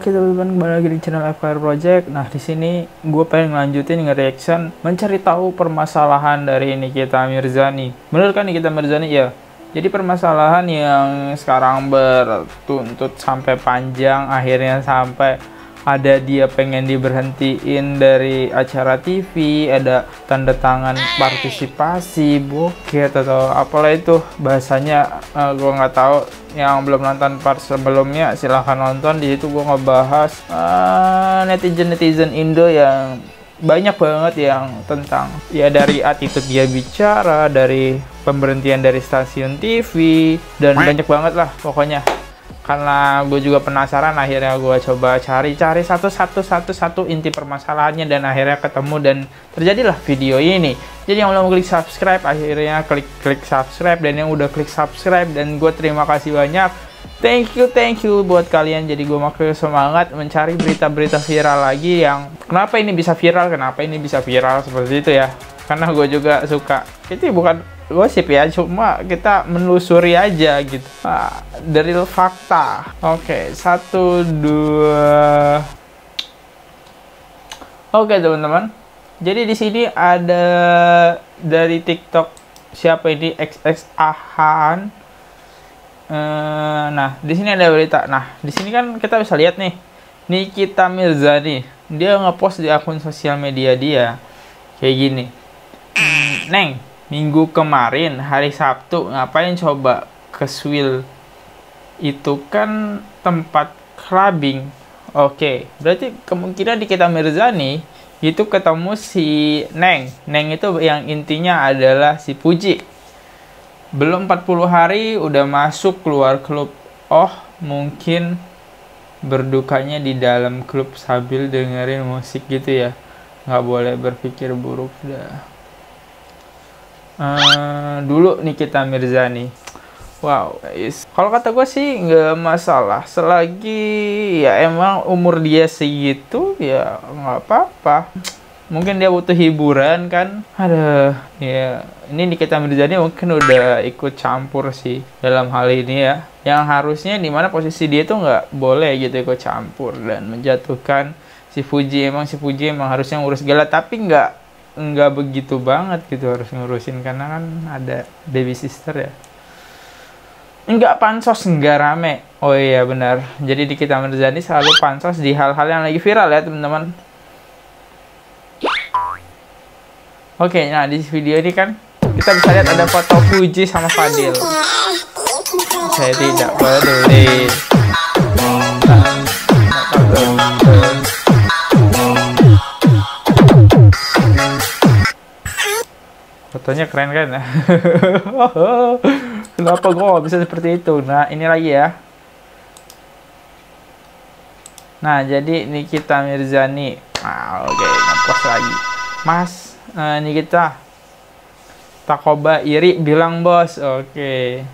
Oke teman-teman, kembali lagi di channel FKR Project. Nah di sini gue pengen lanjutin nge-reaction mencari tahu permasalahan dari Nikita Mirzani. Bener kan Nikita Mirzani ya? Jadi permasalahan yang sekarang bertuntut sampai panjang, akhirnya sampai ada dia pengen diberhentiin dari acara TV, ada tanda tangan partisipasi, buket atau apalah itu bahasanya, gue nggak tahu. Yang belum nonton part sebelumnya silahkan nonton, di situ gue ngebahas netizen Indo yang banyak banget yang tentang ya, dari attitude dia bicara, dari pemberhentian dari stasiun TV, dan banyak banget lah pokoknya. Karena gue juga penasaran, akhirnya gue coba cari-cari satu-satu inti permasalahannya, dan akhirnya ketemu dan terjadilah video ini. Jadi yang belum klik subscribe akhirnya klik subscribe, dan yang udah klik subscribe dan gue terima kasih banyak. Thank you buat kalian. Jadi gue makin semangat mencari berita-berita viral lagi yang kenapa ini bisa viral seperti itu ya. Karena gue juga suka, itu bukan gosip ya, cuma kita menelusuri aja gitu, dari fakta. Oke, Oke teman-teman. Jadi di sini ada dari TikTok, siapa ini, XXAhan. Nah, di sini ada berita. Nah, di sini kan kita bisa lihat nih, Nikita Mirzani dia ngepost di akun sosial media dia kayak gini. Neng, minggu kemarin hari Sabtu ngapain coba ke Swill? Itu kan tempat clubbing. Oke, berarti kemungkinan Nikita Mirzani itu ketemu si Neng. Neng itu yang intinya adalah si Puji. Belum 40 hari udah masuk keluar klub. Oh, mungkin berdukanya di dalam klub sambil dengerin musik gitu ya. Nggak boleh berpikir buruk dah. Dulu Nikita Mirzani. Wow, kalau kata gue sih nggak masalah, selagi ya emang umur dia segitu ya nggak apa-apa. Mungkin dia butuh hiburan kan. Aduh, ya ini Nikita Mirzani mungkin udah ikut campur sih dalam hal ini ya. Yang harusnya dimana posisi dia tuh nggak boleh gitu ikut campur dan menjatuhkan si Fuji. Emang si Fuji emang harusnya ngurus Gala, tapi nggak begitu banget gitu harus ngurusin, karena kan ada baby sister ya. Enggak pansos, enggak rame. Oh iya benar. Jadi Nikita Mirzani selalu pansos di hal-hal yang lagi viral ya teman-teman. Oke, nah di video ini kan kita bisa lihat ada foto Puji sama Fadil. Saya tidak peduli. Fotonya keren kan ya. Kenapa gue gak bisa seperti itu? Nah, ini lagi ya. Nah, jadi Nikita Mirzani. Nah, oke, ngepost lagi. Mas, Nikita, Takoba iri bilang bos. Oke.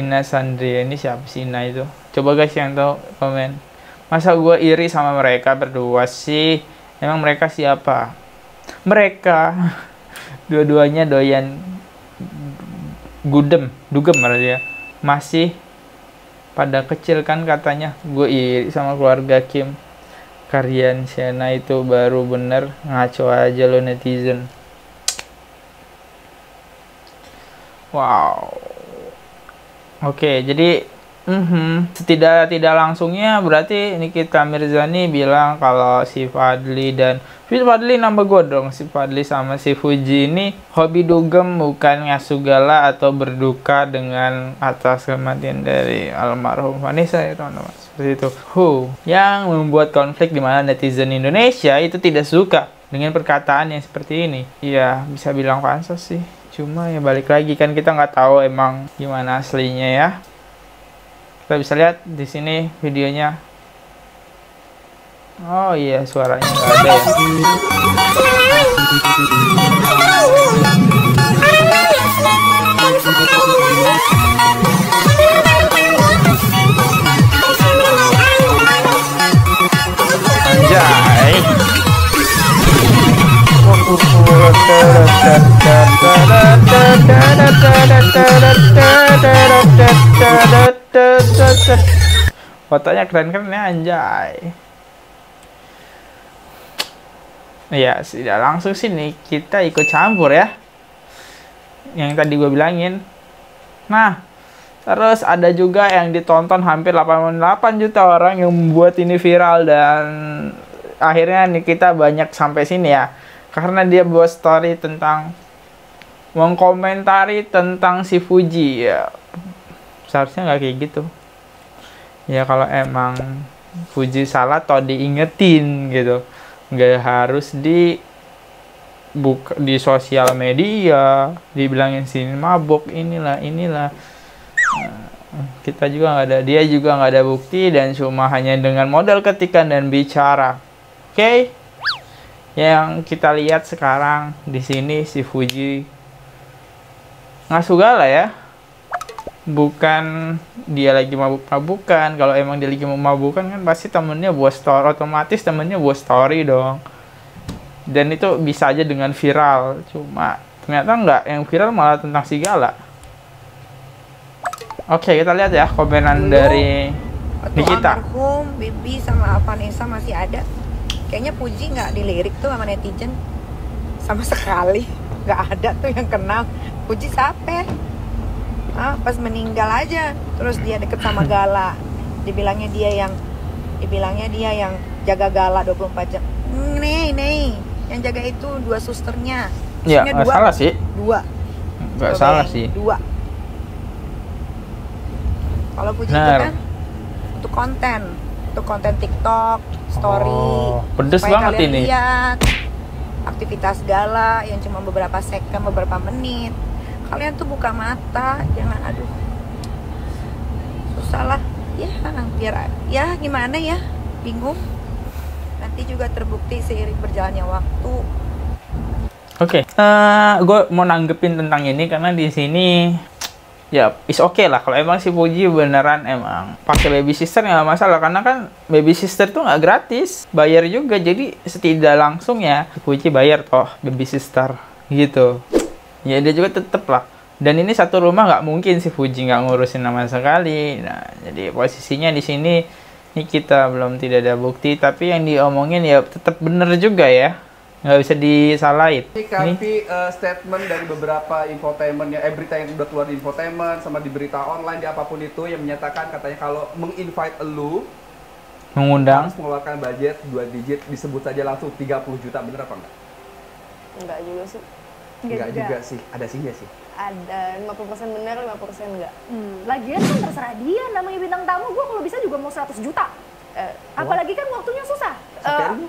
Ina Sandria, ini siapa sih Ina itu? Coba guys yang tahu komen. Masa gue iri sama mereka berdua sih? Emang mereka siapa? Mereka dua-duanya doyan dugem berarti ya, masih pada kecil kan katanya. Gue iri sama keluarga Kim Kardashian itu, baru bener ngaco aja lo netizen. Wow. Oke, jadi setidak-tidak langsungnya berarti Nikita Mirzani bilang kalau si Fadli dan Fadli sama si Fuji ini hobi dugem, bukan ngasuh Gala atau berduka dengan atas kematian dari almarhum Vanessa ya teman-teman, seperti itu. Yang membuat konflik di mana netizen Indonesia itu tidak suka dengan perkataan yang seperti ini. Iya, bisa bilang pansos sih, cuma ya balik lagi kan kita nggak tahu emang gimana aslinya ya. Kita bisa lihat di sini videonya. Oh iya, suaranya nggak ada ya. Anjay. fotonya keren-keren ya, anjay. Ya, tidak langsung sini kita ikut campur ya, yang tadi gue bilangin. Nah, terus ada juga yang ditonton hampir 88 juta orang yang membuat ini viral, dan akhirnya Nikita banyak sampai sini ya, karena dia buat story tentang mengkomentari tentang si Fuji ya. Seharusnya nggak kayak gitu ya, kalau emang Fuji salah toh diingetin gitu, nggak harus di sosial media dibilangin sini mabok inilah. Kita juga nggak ada, dia juga nggak ada bukti, dan cuma hanya dengan modal ketikan dan bicara. Oke, yang kita lihat sekarang di sini si Fuji ngasuh Gala ya, bukan dia lagi mabuk-mabukan. Kalau emang dia lagi mabuk-mabukan kan pasti temennya buat story, otomatis temennya buat story dong, dan itu bisa aja dengan viral. Cuma ternyata enggak, yang viral malah tentang si Gala. Oke, kita lihat ya komenan dari Nikita. Almarhum Bibi sama Vanessa masih ada, kayaknya Puji nggak dilirik tuh sama netizen sama sekali, nggak ada tuh yang kenal Puji siapa. Ah, pas meninggal aja terus dia deket sama Gala, dibilangnya dia yang jaga Gala 24 jam. Nih yang jaga itu dua susternya. Ya, nggak salah sih, dua. Kalau Puji itu kan untuk konten TikTok story. Pedes banget ini, lihat aktivitas Gala yang cuma beberapa second, beberapa menit. Kalian tuh buka mata, jangan, aduh susah lah ya, biar ya gimana ya, bingung. Nanti juga terbukti seiring berjalannya waktu. Oke, gue mau nanggepin tentang ini karena di sini ya is oke lah kalau emang si Puji beneran emang pakai baby sister, nggak masalah, karena kan baby sister tuh nggak gratis, bayar juga. Jadi setidak langsung ya si Puji bayar toh baby sister gitu ya, dia juga tetep lah. Dan ini satu rumah nggak mungkin si Fuji nggak ngurusin nama sekali. Nah, jadi posisinya di sini Nikita belum tidak ada bukti, tapi yang diomongin ya tetap bener juga ya, nggak bisa disalahin. Tapi statement dari beberapa infotainment ya, berita yang udah keluar di infotainment sama di berita online di apapun itu, yang menyatakan katanya kalau menginvite elu mengundang harus mengeluarkan budget 2 digit, disebut saja langsung 30 juta. Bener apa enggak? Enggak juga sih. Enggak juga sih, ada sih ya sih. Ada 50% bener, 50% enggak. Lagian kan terserah dia, namanya bintang tamu, gue kalau bisa juga mau 100 juta. Apalagi kan waktunya susah.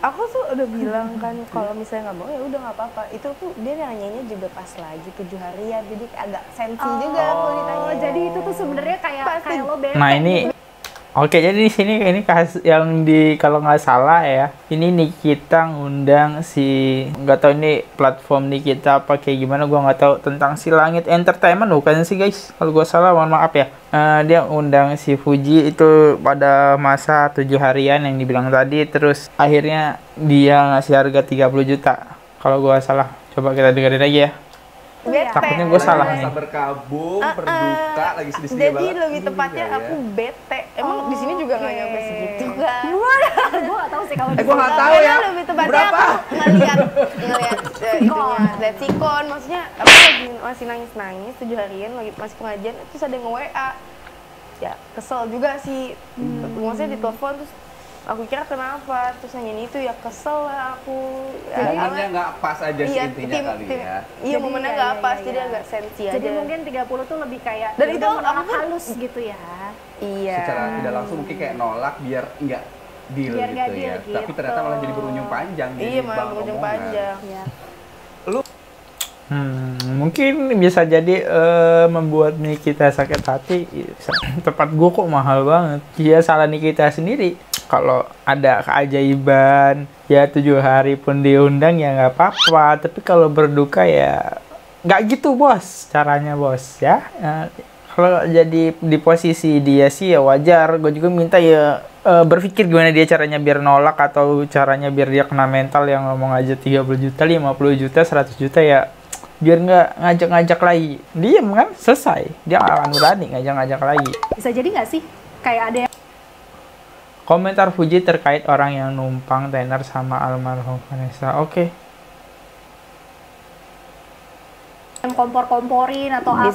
Aku tuh udah bilang kan kalau misalnya nggak mau ya udah nggak apa-apa. Itu tuh dia nanyanya juga pas lagi 7 harian, jadi agak sensi juga kalau ditanya. Jadi itu tuh sebenarnya kayak lo bebek. Nah ini, oke, jadi di sini ini yang di, kalau nggak salah ya, ini Nikita ngundang si, nggak tahu ini platform Nikita apa kayak gimana, gua nggak tahu, tentang si Langit Entertainment bukan sih guys, kalau gua salah mohon maaf ya. Dia undang si Fuji itu pada masa 7 harian yang dibilang tadi, terus akhirnya dia ngasih harga 30 juta kalau gua salah. Coba kita dengerin aja ya. Takutnya gue salah nih. Berkabung, berduka, lagi sedih-sedih banget. Jadi lebih tepatnya aku bete. Emang di sini juga nggak nyampe segitu kan? Gue nggak tahu sih kalau. Gue nggak tahu ya. Lebih tepatnya aku ngeliat lihat sikon. Maksudnya aku lagi masih nangis-nangis 7 harian, lagi masih pengajian, terus ada yang nge-WA. Ya kesel juga sih. Maksudnya ditelepon terus. Aku kira kenapa, terus nanyain itu ya, kesel lah aku. Jadi momennya nggak pas aja sih, intinya kali ya. Iya, momennya nggak pas, jadi agak sensi aja. Jadi mungkin 30 tuh lebih kayak, dan itu menolak halus gitu ya. Iya. Secara tidak langsung mungkin kayak nolak biar nggak deal gitu ya. Tapi ternyata malah jadi berujung panjang. Iya, malah berujung panjang. Lu? Mungkin bisa jadi membuat Nikita sakit hati. Tempat gua kok mahal banget. Dia salah Nikita sendiri. Kalau ada keajaiban ya 7 hari pun diundang ya nggak apa-apa. Tapi kalau berduka ya nggak gitu bos, caranya bos ya. Kalau jadi di posisi dia sih ya wajar. Gue juga minta ya berpikir gimana dia caranya biar nolak, atau caranya biar dia kena mental yang ngomong aja 30 juta, 50 juta, 100 juta ya. Biar nggak ngajak-ngajak lagi. Diam kan, selesai. Dia akan berani ngajak-ngajak lagi. Bisa jadi nggak sih? Kayak ada yang Komentar Fuji terkait orang yang numpang tenar sama almarhum Vanessa. Oke. Yang kompor-komporin atau apa?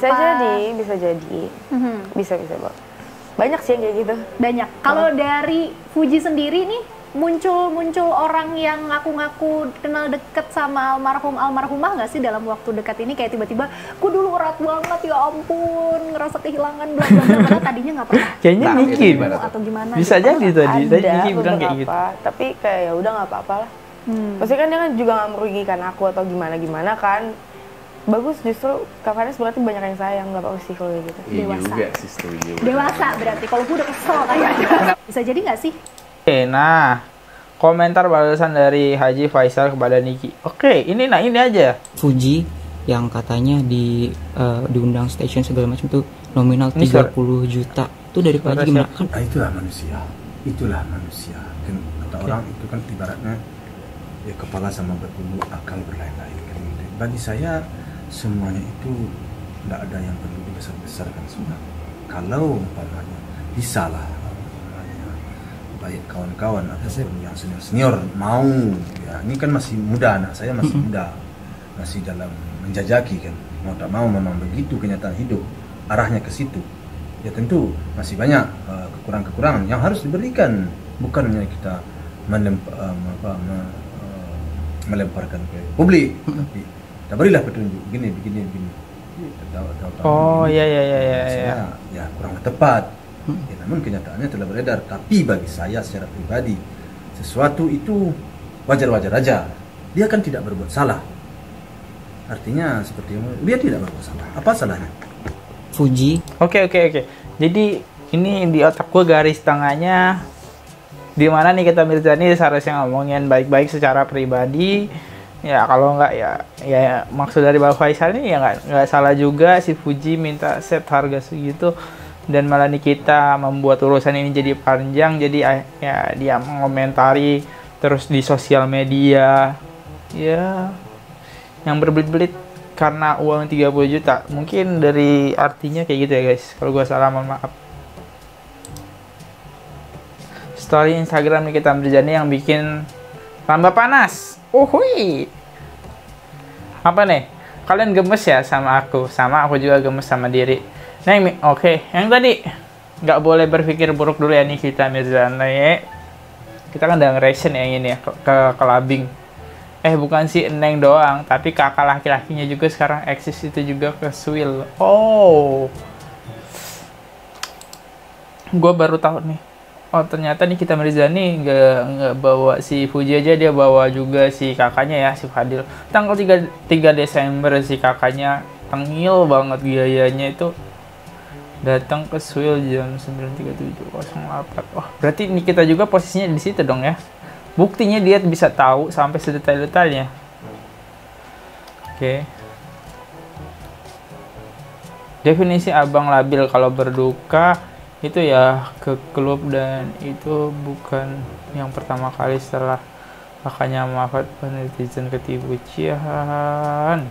Bisa jadi. Bisa Bang. Banyak sih yang kayak gitu. Banyak. Kalau dari Fuji sendiri nih, muncul orang yang ngaku-ngaku kenal deket sama almarhumah nggak sih dalam waktu dekat ini? Kayak tiba-tiba, aku dulu erat banget, ya ampun, ngerasa kehilangan bla bla bla, tadinya nggak pernah. Kayaknya mungkin atau gimana? Bisa gitu. Jadi tadi Niki bilang kayak gitu. Tapi kayak ya udah nggak apa-apa lah. Maksudnya kan dia kan juga nggak merugikan aku atau gimana kan. Bagus, justru Kak Vanessa berarti banyak yang sayang, nggak apa-apa sih kalau gitu. Dewasa. Dewasa berarti, kalau gue udah kesel kayaknya. Bisa jadi nggak sih? Oke, nah komentar balasan dari Haji Faisal kepada Niki. Oke, ini aja. Fuji yang katanya diundang stasiun segala macam tuh nominal 30 juta. Itu dari Pak Haji gimana? Kan? Nah, itulah manusia. Dan kata orang itu kan ibaratnya ya kepala sama berbulu, akal berlain-lain. Bagi saya semuanya itu tidak ada yang perlu dibesar-besarkan sudah. Kalau umpamanya bisa lah, baik kawan-kawan ataupun yang senior-senior mau, ya ini kan masih muda, anak saya masih muda, masih dalam menjajaki kan, mau tak mau memang begitu kenyataan hidup, arahnya ke situ. Ya tentu masih banyak kekurangan-kekurangan yang harus diberikan, bukannya kita melemparkan ke publik, tapi kita berilah petunjuk, begini. Ya kurang tepat. Ya, namun kenyataannya telah beredar, tapi bagi saya secara pribadi sesuatu itu wajar-wajar aja, dia kan tidak berbuat salah, artinya seperti dia tidak berbuat salah, apa salahnya? Fuji. Oke. Jadi ini di otak gue garis tengahnya dimana Nikita Mirzani seharusnya ngomongin baik-baik secara pribadi. Ya kalau nggak ya maksud dari Bang Faisal ini ya nggak salah juga si Fuji minta set harga segitu, dan malah Nikita membuat urusan ini jadi panjang, jadi ya dia mengomentari terus di sosial media ya yang berbelit-belit karena uang 30 juta. Mungkin dari artinya kayak gitu ya guys, kalau gua salah mohon maaf. Story Instagram Nikita Mirzani yang bikin tambah panas. Uhui. Apa nih? Kalian gemes ya sama aku? Sama aku juga gemes sama diri. Neng, oke. Yang tadi nggak boleh berpikir buruk dulu ya Nikita Mirzani. Kita kan udah nge-reaction ya yang ini ya ke collabing. Bukan si Neng doang, tapi kakak laki-lakinya juga sekarang eksis itu juga ke Swill. Oh. Gue baru tahu nih. Oh ternyata Nikita Mirzani nggak bawa si Fuji aja, dia bawa juga si kakaknya ya, si Fadil. Tanggal 3 Desember si kakaknya tengil banget gayanya itu datang ke Swill jam 9.37.08. Wah, berarti Nikita juga posisinya di situ dong ya. Buktinya dia bisa tahu sampai sedetail-detailnya. Oke. Definisi abang labil kalau berduka itu ya ke klub, dan itu bukan yang pertama kali setelah kakaknya wafat netizen ketipu cihan.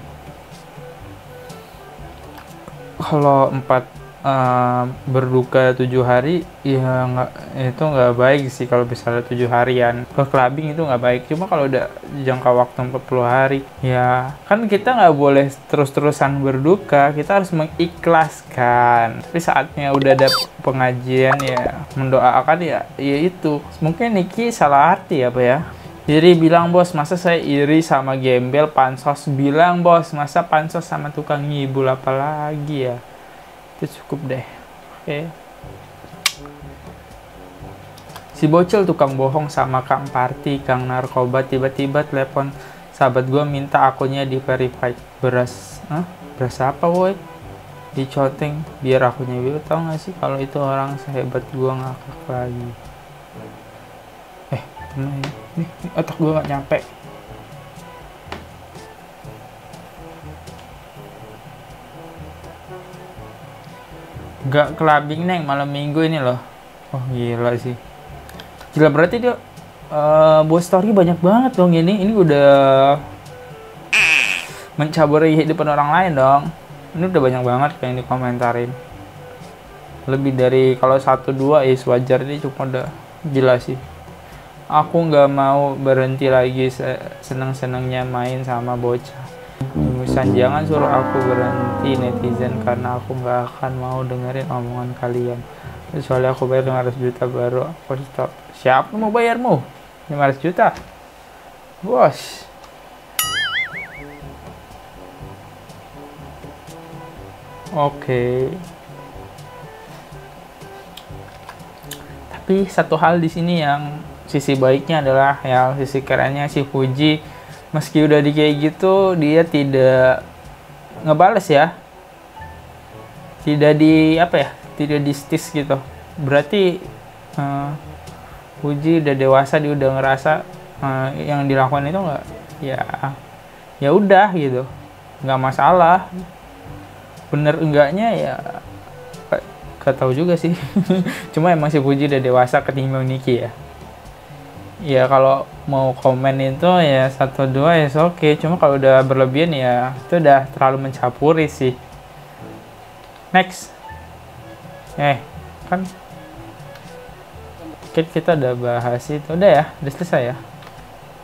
Kalau 4 berduka 7 hari ya nggak, itu nggak baik sih kalau misalnya 7 harian ke clubbing itu nggak baik. Cuma kalau udah jangka waktu 40 hari ya kan kita nggak boleh terus-terusan berduka, kita harus mengikhlaskan. Tapi saatnya udah ada pengajian ya mendoakan ya itu. Mungkin Niki salah arti apa ya. Iri bilang bos, masa saya iri sama gembel, pansos bilang bos, masa pansos sama tukang ngibul apalagi ya. Itu cukup deh. Oke. Si bocil tukang bohong sama Kang Party, Kang Narkoba, tiba-tiba telepon sahabat gue minta akunnya di verify. Beras apa woi? Dicoteng biar akunnya biru. Tau gak sih kalau itu orang sehebat gue ngakak lagi. Nih, otak gue gak nyampe. Gak clubbing Neng malam minggu ini loh. Oh gila sih. Gila berarti dia buat story banyak banget dong ini. Ini udah mencaburi hidup orang lain dong. Ini udah banyak banget kayak yang dikomentarin. Lebih dari kalau 1-2 is wajar, ini cuma udah gila sih. Aku nggak mau berhenti lagi seneng-senengnya main sama bocah. Misalnya jangan suruh aku berhenti netizen, karena aku nggak akan mau dengerin omongan kalian. Soalnya aku bayar 500 juta baru aku stop. Siapa mau bayarmu? 500 juta? Bos. Oke. Tapi satu hal di sini yang sisi baiknya adalah ya, sisi kerennya si Fuji, meski udah di kayak gitu dia tidak ngebales ya, tidak di apa ya, tidak di stis gitu. Berarti Fuji udah dewasa, dia udah ngerasa yang dilakukan itu nggak, ya udah gitu, nggak masalah. Bener enggaknya ya gak tahu juga sih. Cuma emang si Puji udah dewasa ketimbang Niki ya. Ya kalau mau komen itu ya 1-2 ya oke, cuma kalau udah berlebihan ya itu udah terlalu mencampuri sih. Next. Kan kita udah bahas itu, udah ya, udah selesai ya.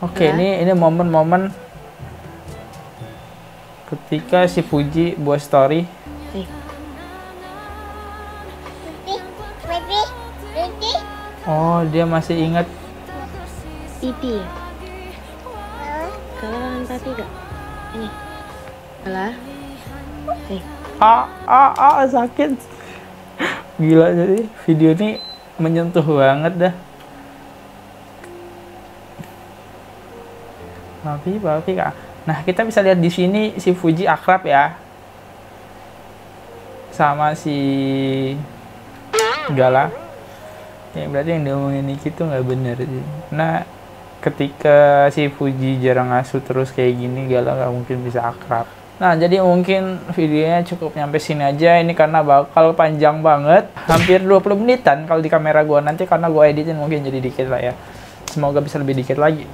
Oke, ini momen-momen ketika si Puji buat story. Oh, dia masih ingat Pipi ya? Kalangan Papi gak? Ini Kalah. Sakit. Gila, jadi video ini menyentuh banget dah. Papi kak. Nah, kita bisa lihat di sini si Fuji akrab ya sama si Gala. Ya, berarti yang diomongin Niki tuh nggak bener sih. Nah, ketika si Fuji jarang ngasuh terus kayak gini, Gala nggak mungkin bisa akrab. Nah, jadi mungkin videonya cukup nyampe sini aja. Ini karena bakal panjang banget, hampir 20 menitan kalau di kamera gua nanti, karena gua editin mungkin jadi dikit lah ya. Semoga bisa lebih dikit lagi.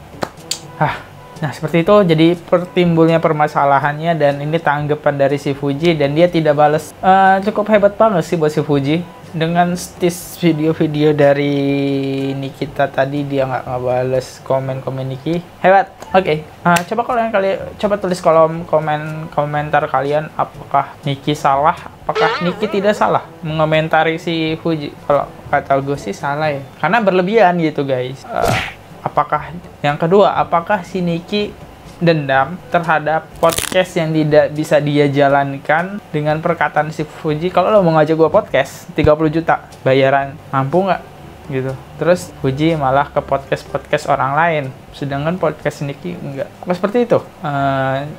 Nah, seperti itu. Jadi pertimbulnya permasalahannya, dan ini tanggapan dari si Fuji, dan dia tidak balas. Cukup hebat banget sih buat si Fuji. Dengan stis video-video dari Nikita tadi, dia nggak ngebales komen-komen Niki. Hebat. Oke. Coba coba tulis kolom komentar kalian, apakah Niki salah? Apakah Niki tidak salah mengomentari si Fuji? Kalau kata gue sih salah ya, karena berlebihan gitu guys. Apakah yang kedua, apakah si Niki dendam terhadap podcast yang tidak bisa dia jalankan dengan perkataan si Fuji, kalau lo mau ngajak gue podcast 30 juta bayaran, mampu nggak gitu? Terus Fuji malah ke podcast-podcast orang lain, sedangkan podcast Niki enggak. Seperti itu.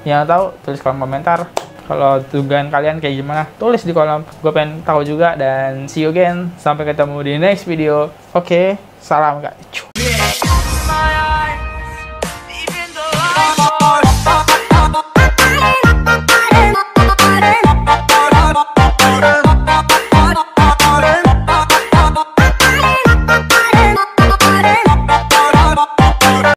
Yang tahu tulis kolom komentar kalau tugas kalian kayak gimana, tulis di kolom, gue pengen tahu juga. Dan see you again, sampai ketemu di next video. Oke, salam guys.